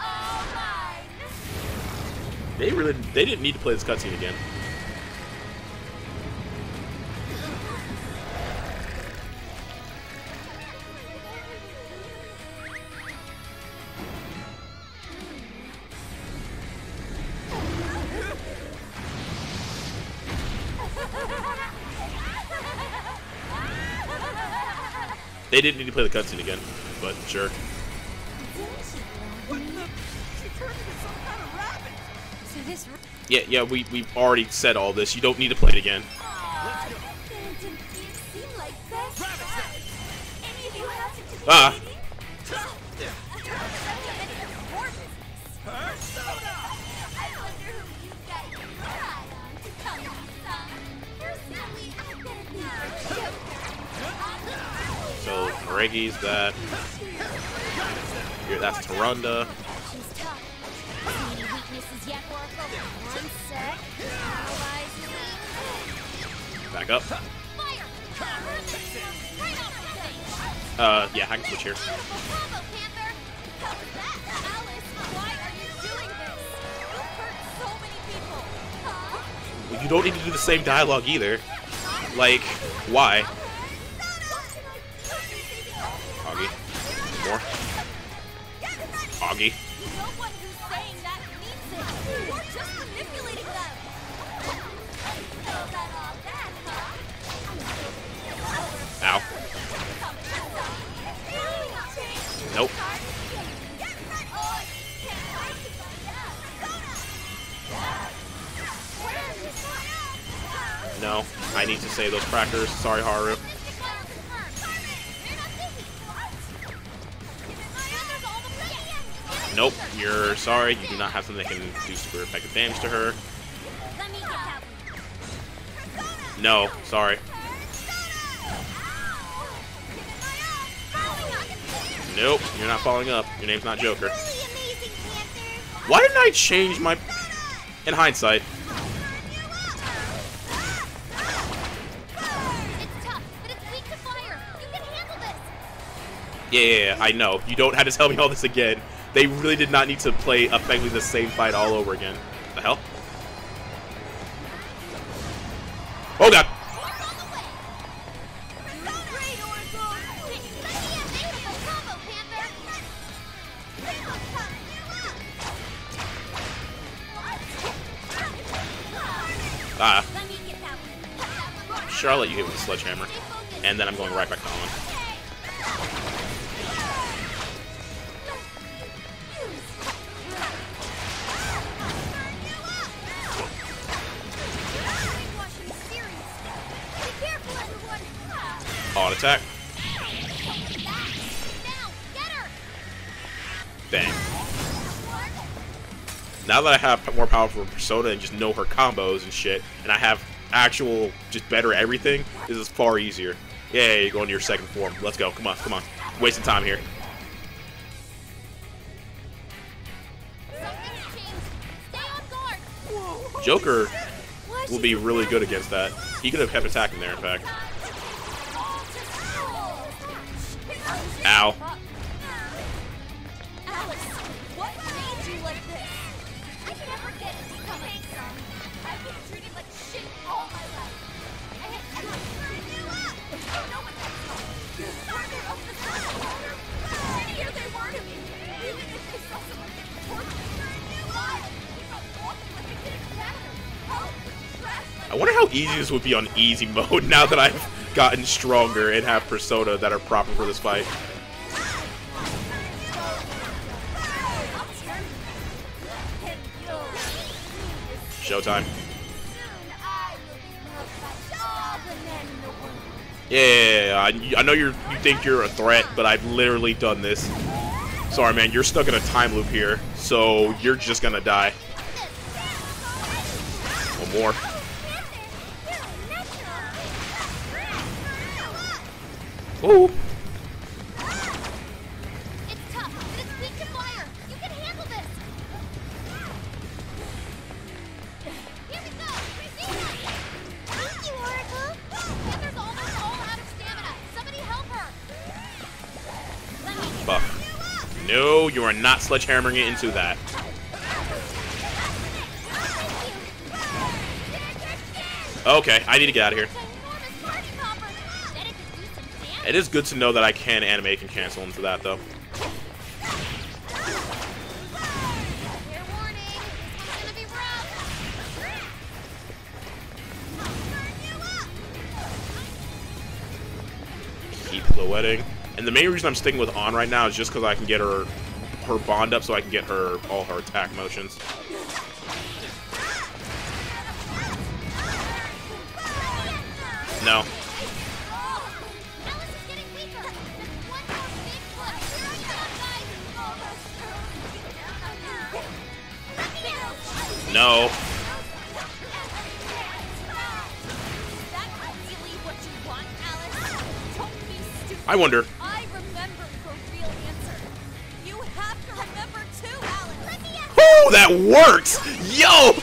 All mine. They didn't need to play this cutscene again. They didn't need to play the cutscene again, but sure. Yeah, we've already said all this. You don't need to play it again. Ah. Reggies, that. Here, that's Tarunda. Back up. Yeah, I can switch here. You don't need to do the same dialogue either. Like, why? Augie. Ow. Nope. No, I need to save those crackers. Sorry, Haru. Nope, you're sorry. You do not have something that can do super effective damage to her. No, sorry. Nope, you're not following up. Your name's not Joker. Why didn't I change my... In hindsight. Yeah, I know. You don't have to tell me all this again. They really did not need to play effectively the same fight all over again. What the hell? Oh god! Ah. Sure, I'll let you hit with a sledgehammer. And then I'm going right back on. Attack. Dang. Now that I have more powerful Persona and just know her combos and shit, and I have actual just better everything, this is far easier. Yeah, you're going to your second form. Let's go. Come on, come on. Wasting time here. Joker will be really good against that. He could have kept attacking there, in fact. Ow. Alice, what made you like this? I can never get it to come back. I've been treated like shit all my life. I had to turn you up. You know what that's called. You're farther up the corner. Prettier they were to me. Even if they saw someone get tortured, turn you up. wonder how easy this would be on easy mode now that I've gotten stronger and have Persona that are proper for this fight. Showtime. Yeah, I know you think you're a threat, but I've literally done this. Sorry, man, you're stuck in a time loop here, so you're just gonna die. One more. Ooh. It's tough, but it's weak to fire. You can handle this. Here we go. Thank you, Oracle. Heather's almost all out of stamina. Somebody help her. Let me buff. No, you are not sledgehammering it into that. Okay, I need to get out of here. It is good to know that I can animate and cancel into that, though. Keep the wedding. And the main reason I'm sticking with Ann right now is just because I can get her bond up so I can get her all her attack motions. No. No. I wonder. I remember your real answer. You have to remember too, Alice. Oh, that works! Yo!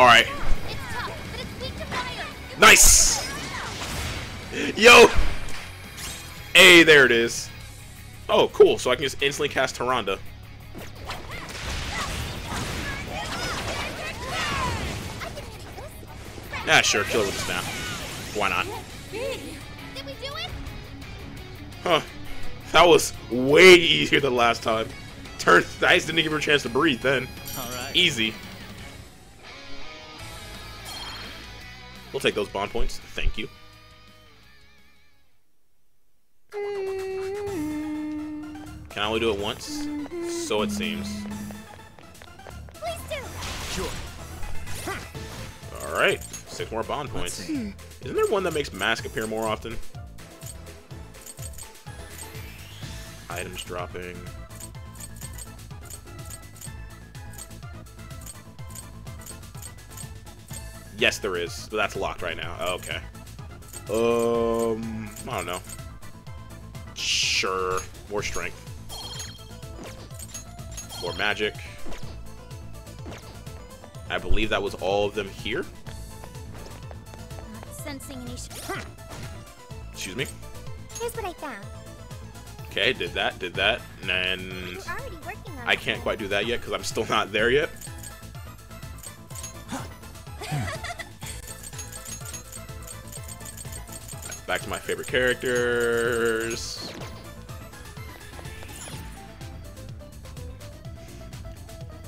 Alright. Nice! Yo! Hey, there it is. Oh, cool. So I can just instantly cast Taranda. Ah, sure. Kill it with a snap. Why not? Huh. That was way easier than last time. I just didn't give her a chance to breathe then. Easy. We'll take those bond points. Thank you. Can I only do it once? So it seems. Please do. Sure. All right. 6 more bond points. Isn't there one that makes Mask appear more often? Items dropping. Yes, there is, but that's locked right now. Okay. I don't know. Sure. More strength. More magic. I believe that was all of them here. Not sensing any. Excuse me? Here's what I found. Okay, did that, and I can't quite do that yet because I'm still not there yet. Back to my favorite characters.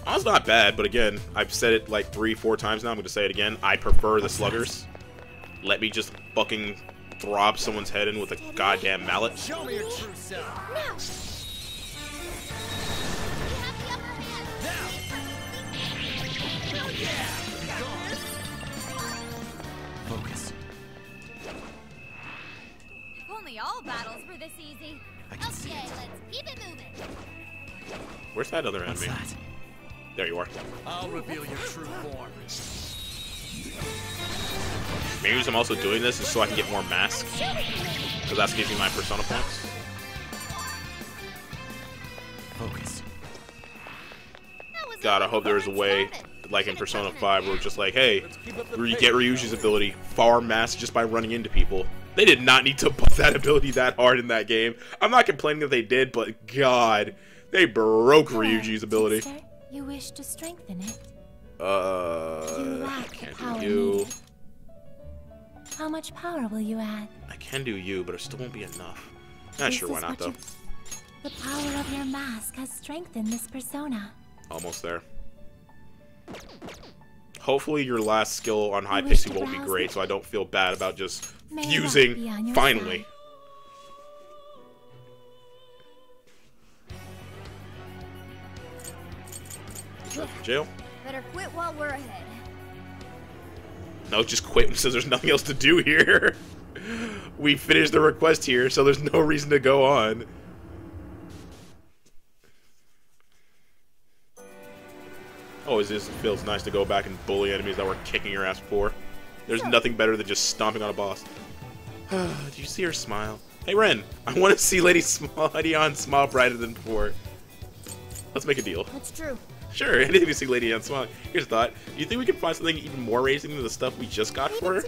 An's not bad, but again, I've said it like 3-4 times now. I'm gonna say it again. I prefer the sluggers. Let me just fucking throb someone's head in with a goddamn mallet. Show me your true self. Focus. Only all battles were this easy. Okay, let's keep it moving. Where's that other enemy? That? There you are. I'll reveal your true form. Maybe the reason I'm also doing this is so I can get more masks. Because that's giving me my persona points. Focus. God, I hope there is a way, like in Persona 5, where it's just like, hey, you get Ryuji's ability, farm masks just by running into people. They did not need to buff that ability that hard in that game. I'm not complaining that they did, but God, they broke Ryuji's ability. Sister, you wish to strengthen it. I can't do you. How much power will you add? I can do you, but it still won't be enough. Not sure why not though. The power of your mask has strengthened this persona. Almost there. Hopefully your last skill on High Pixie won't be great, so I don't feel bad about just using... Finally. Jail. Better quit while we're ahead. No, just quit because there's nothing else to do here. We finished the request here, so there's no reason to go on. Oh, this feels nice to go back and bully enemies that we're kicking your ass for. There's nothing better than just stomping on a boss. Did you see her smile? Hey, Ren, I want to see Lady Ann smile brighter than before. Let's make a deal. That's true. Sure, anything to see Lady Ann smile. Here's a thought. Do you think we can find something even more amazing than the stuff we just got for her?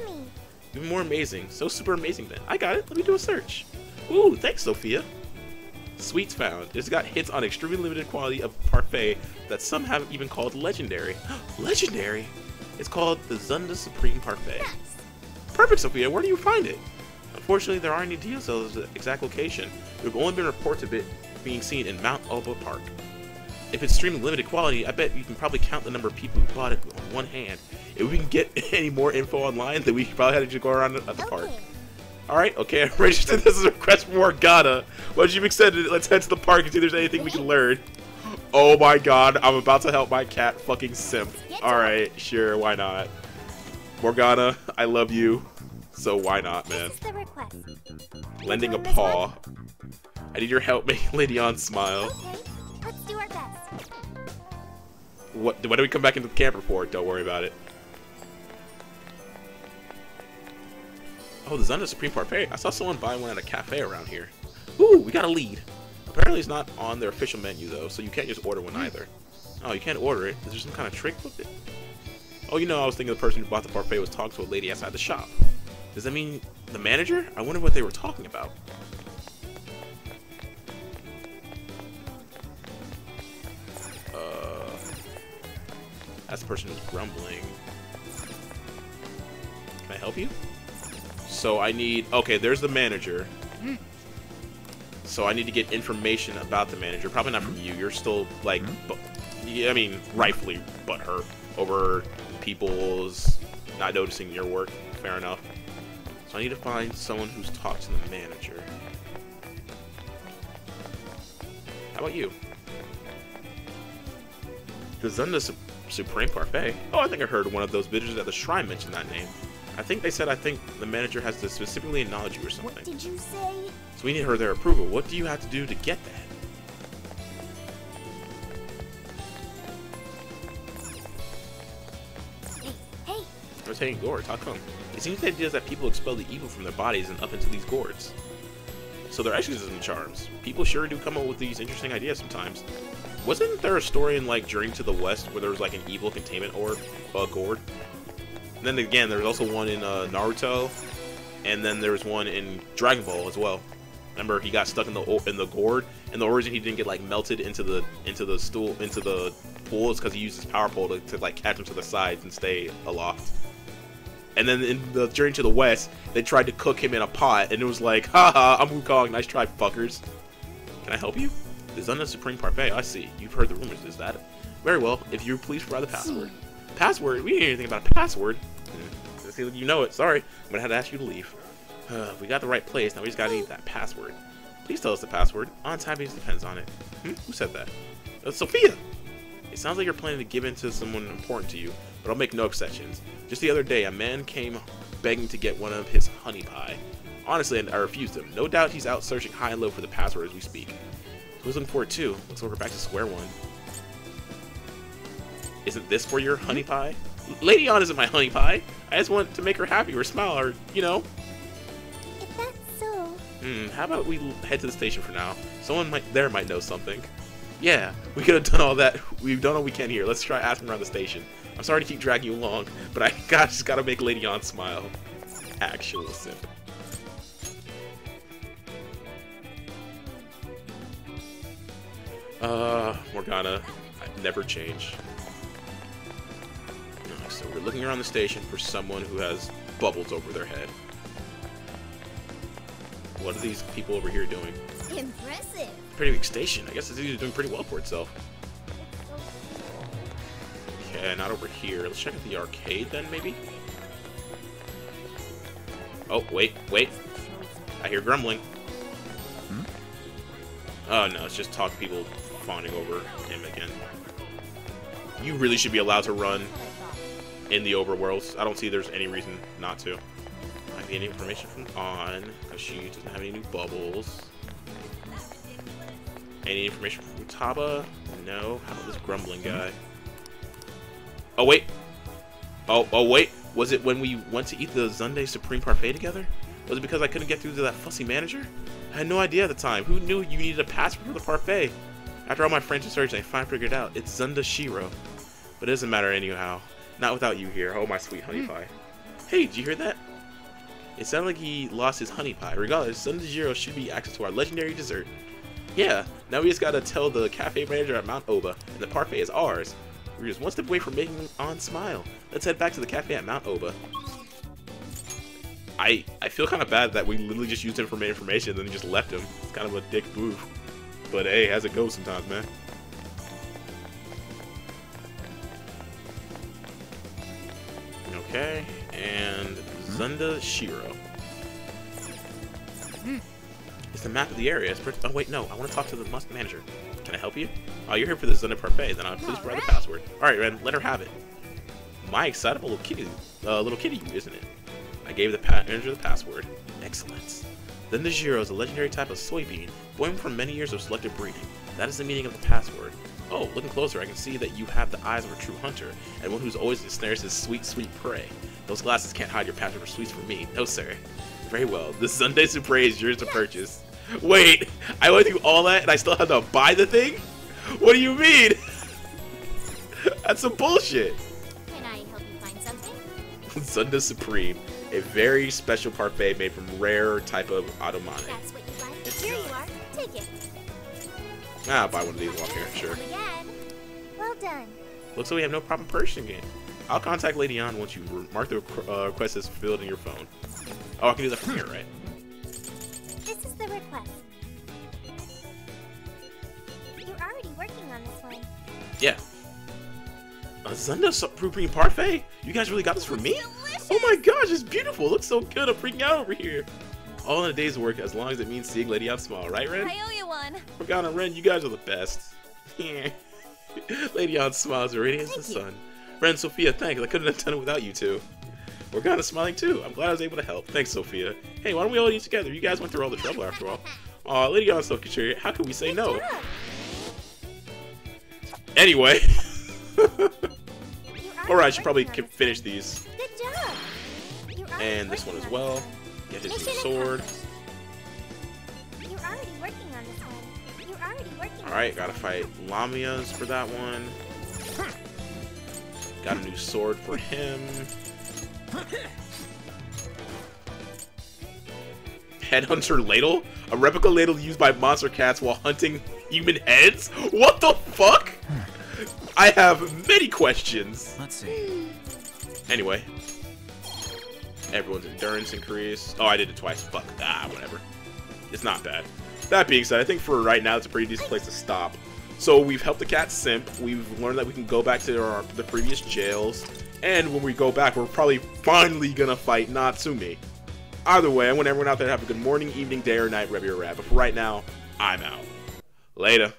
Even more amazing. So super amazing then. I got it. Let me do a search. Ooh, thanks, Sophia. Sweets found. It's got hits on extremely limited quality of parfait that some haven't even called legendary. Legendary? It's called the Zunda Supreme Parfait. Yes. Perfect, Sophia. Where do you find it? Unfortunately, there aren't any details of the exact location. There have only been reports of it being seen in Mount Iba Park. If it's extremely limited quality, I bet you can probably count the number of people who bought it on one hand. If we can get any more info online, then we probably had to go around at the park. Alright, okay, I'm registered. This is a request from Morgana. Once you've accepted it, let's head to the park and see if there's anything we can learn. Oh my god, I'm about to help my cat fucking simp. Alright, sure, why not? Morgana, I love you, so why not, man? This is the request. Lending a paw. I need your help making Lady Ann smile. Okay, let's do our best. What do we come back into the camp report? Don't worry about it. Oh, the Zunda Supreme Parfait. I saw someone buy one at a cafe around here. Ooh, we got a lead. Apparently it's not on their official menu, though, so you can't just order one either. Oh, you can't order it? Is there some kind of trick with it? Oh, you know, I was thinking the person who bought the parfait was talking to a lady outside the shop. Does that mean the manager? I wonder what they were talking about. That's the person who's grumbling. Can I help you? So I need... Okay, there's the manager. So I need to get information about the manager. Probably not from you. You're still, like... I mean, rightfully butthurt over people's not noticing your work. Fair enough. So I need to find someone who's talked to the manager. How about you? The Zunda Supreme Parfait. Oh, I think I heard one of those bitches at the shrine mention that name. I think they said, I think the manager has to specifically acknowledge you or something. What did you say? So we need her their approval. What do you have to do to get that? Hey. They're taking gourds. How come? It seems the idea is that people expel the evil from their bodies and up into these gourds. So they're exorcism charms. People sure do come up with these interesting ideas sometimes. Wasn't there a story in, like, Journey to the West where there was, like, an evil containment orb, gourd? And then again, there was also one in Naruto, and then there was one in Dragon Ball as well. Remember, he got stuck in the gourd, and the origin he didn't get like melted into the pool is because he used his power pole to like catch him to the sides and stay aloft. And then in the Journey to the West, they tried to cook him in a pot, and it was like, haha, I'm Wukong, nice try, fuckers. Can I help you? The Zunda Supreme Parfait. I see. You've heard the rumors. Is that it? Very well. If you please provide the password. Password? We didn't hear anything about a password. You know it. Sorry. I'm going to have to ask you to leave. We got the right place. Now we just got to need that password. Please tell us the password. On time it depends on it. Who said that? Sophia! It sounds like you're planning to give in to someone important to you, but I'll make no exceptions. Just the other day, a man came begging to get one of his honey pie. Honestly, and I refused him. No doubt he's out searching high and low for the password as we speak. Who's looking for it too? Looks like we're back to square one. Isn't this for your honey pie? Lady Ann isn't my honey pie. I just want to make her happy or smile or, you know. If that's so... how about we head to the station for now? Someone might know something. Yeah, we could have done all that. We've done all we can here. Let's try asking around the station. I'm sorry to keep dragging you along, but I just gotta make Lady Ann smile. Actual simp. Morgana, I never change. So we're looking around the station for someone who has bubbles over their head. What are these people over here doing? Impressive. Pretty big station. I guess this is doing pretty well for itself. Yeah, not over here. Let's check out the arcade then, maybe? Oh, wait, wait. I hear grumbling. Hmm? Oh, no, it's just talk people fawning over him again. You really should be allowed to run in the overworlds. I don't see there's any reason not to. Might be any information from Ann, because she doesn't have any new bubbles. Any information from Futaba? No. How about this grumbling guy? Oh, wait. Oh, wait. Was it when we went to eat the Zunda Supreme Parfait together? Was it because I couldn't get through to that fussy manager? I had no idea at the time. Who knew you needed a password for the parfait? After all my friends and searching, I finally figured it out. It's Zundashiro. But it doesn't matter anyhow. Not without you here. Oh, my sweet honey pie. Hey, did you hear that? It sounded like he lost his honey pie. Regardless, Zundashiro should be access to our legendary dessert. Yeah, now we just gotta tell the cafe manager at Mount Iba, and the parfait is ours. We're just one step away from making Ann smile. Let's head back to the cafe at Mount Iba. I feel kind of bad that we literally just used him for main information and then just left him. It's kind of a dick move. But hey, how's it go sometimes, man? Okay, and Zundashiro. It's the map of the area. Oh wait, no, I want to talk to the manager. Can I help you? Oh, you're here for the Zunda Parfait, then I'll please provide the password. Alright, Ren, let her have it. My excitable little kitty, isn't it? I gave the manager the password. Excellent. Then the Zundashiro is a legendary type of soybean, born from many years of selective breeding. That is the meaning of the password. Oh, looking closer, I can see that you have the eyes of a true hunter, and one who's always ensnares his sweet, sweet prey. Those glasses can't hide your passion for sweets from me. No, sir. Very well. The Zunda Supreme is yours to purchase. Wait, I went through all that and I still have to buy the thing? What do you mean? That's some bullshit. Can I help you find something? Zunda Supreme, a very special parfait made from rare type of Automane. That's what you like. Here you are. Take it. I'll buy one of these while I'm here, sure. Well done. Looks like we have no problem purchasing it. I'll contact Lady Ann once you mark the request as fulfilled in your phone. Oh, I can do that from here, right? This is the request. You're already working on this one. Yeah. A Zunda Supreme Parfait? You guys really got this for me? Delicious. Oh my gosh, it's beautiful. It looks so good. I'm freaking out over here. All in a day's work, as long as it means seeing Lady Ann smile, right, Ren? I owe you one. Morgana, Ren, you guys are the best. Lady Ann smiles radiant as the sun. Ren, Sophia, thanks. I couldn't have done it without you two. Morgana's smiling too. I'm glad I was able to help. Thanks, Sophia. Hey, why don't we all eat together? You guys went through all the trouble after all. Aw, Lady Ann, so contrarian. How can we say no? Anyway. Alright, I should probably finish these. Good job. And this one as well. Get his new sword. Alright, gotta fight Lamias for that one. Got a new sword for him. Headhunter ladle? A replica ladle used by monster cats while hunting human heads? What the fuck? I have many questions. Let's see. Anyway. Everyone's endurance increase. Oh, I did it twice. Fuck. Ah, whatever. It's not bad. That being said, I think for right now, it's a pretty decent place to stop. So we've helped the cat simp. We've learned that we can go back to the previous jails. And when we go back, we're probably finally gonna fight Natsumi. Either way, I want everyone out there to have a good morning, evening, day, or night, wherever you're at. But for right now, I'm out. Later.